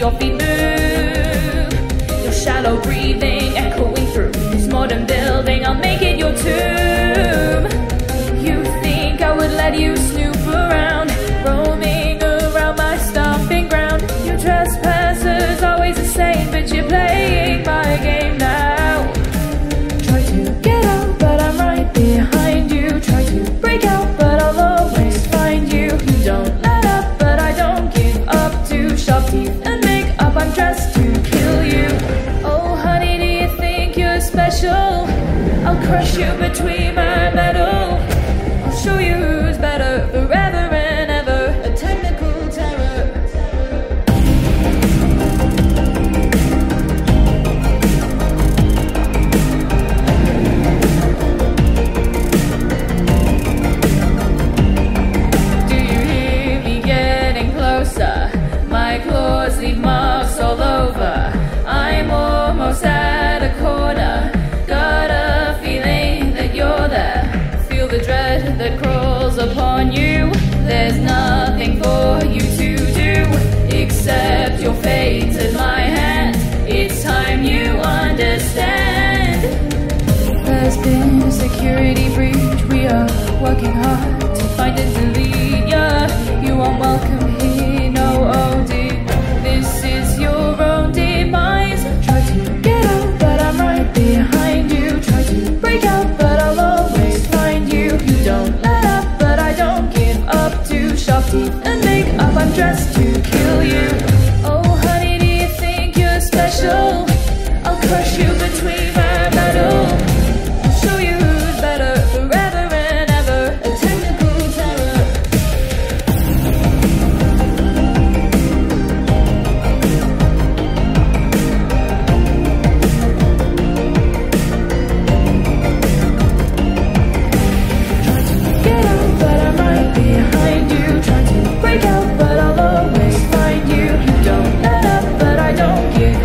your feet move, your shallow breathing echoing through this modern building. I'll make it your tomb. You think I would let you snoop around, roaming around my stomping ground? You trespassers, always the same, but you're playing my game now. Try to get out, but I'm right behind you. Try to break out, but I'll always find you. You don't let up, but I don't give up. To sharp teeth and makeup, I'm dressed to kill you. Oh honey, do you think you're special? I'll crush you between my metal. I'll show you who's better forever and ever. A technical terror. Do you hear me getting closer? My claws leave marks all over. I'm almost at a corner. That crawls upon you. There's nothing for you to do except your fate in my hand. It's time you understand. There's been a security breach. We are working hard to find and delete ya. You aren't welcome here, no, oh dear. This is your own demise. Try to get out, but I'm right behind you. Try to break out, but I'll always find you. Don't let up, but I don't give up. To sharp teeth and makeup, I'm dressed to kill you. Oh honey, do you think you're special? I'll crush you between my metal.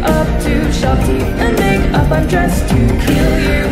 Up to sharp teeth and make up, I'm dressed to kill you.